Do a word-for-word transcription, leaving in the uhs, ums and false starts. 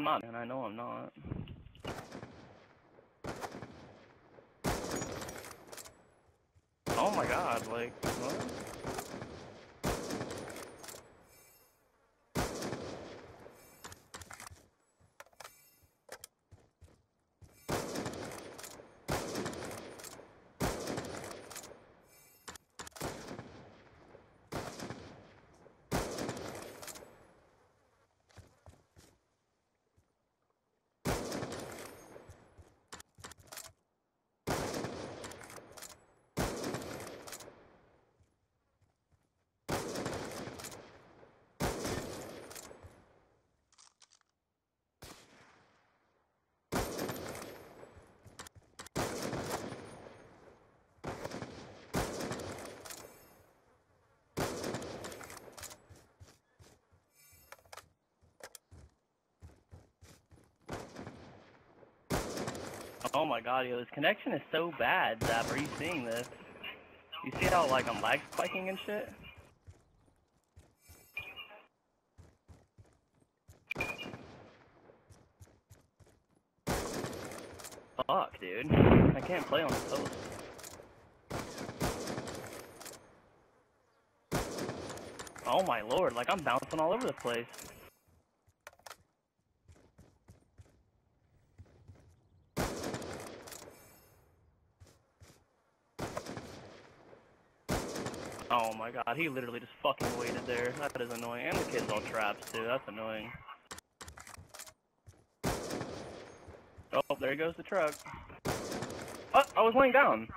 I'm not, man. I know I'm not. Oh my god, like, what? Oh my god, yo, this connection is so bad, Zapper. Are you seeing this? You see how, like, I'm lag spiking and shit? Fuck, dude. I can't play on the post. Oh my lord, like, I'm bouncing all over the place. Oh my god, he literally just fucking waited there. That is annoying. And the kid's all traps too, that's annoying. Oh, there goes the truck. Oh, I was laying down.